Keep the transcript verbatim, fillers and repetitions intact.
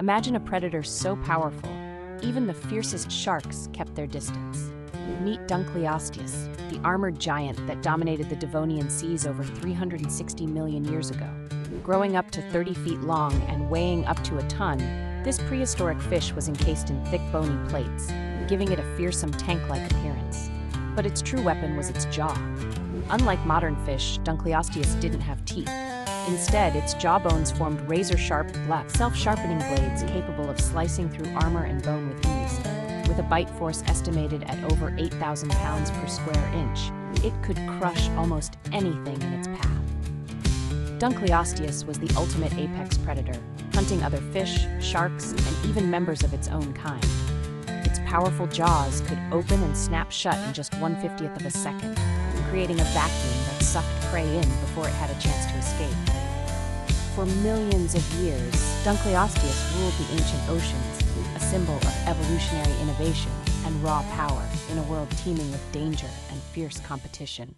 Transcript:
Imagine a predator so powerful, even the fiercest sharks kept their distance. Meet Dunkleosteus, the armored giant that dominated the Devonian seas over three hundred sixty million years ago. Growing up to thirty feet long and weighing up to a ton, this prehistoric fish was encased in thick bony plates, giving it a fearsome tank-like appearance. But its true weapon was its jaw. Unlike modern fish, Dunkleosteus didn't have teeth. Instead, its jawbones formed razor-sharp, black, self-sharpening blades capable of slicing through armor and bone with ease. With a bite force estimated at over eight thousand pounds per square inch, it could crush almost anything in its path. Dunkleosteus was the ultimate apex predator, hunting other fish, sharks, and even members of its own kind. Its powerful jaws could open and snap shut in just one fiftieth of a second, creating a vacuum that sucked prey in before it had a chance to escape. For millions of years, Dunkleosteus ruled the ancient oceans, a symbol of evolutionary innovation and raw power in a world teeming with danger and fierce competition.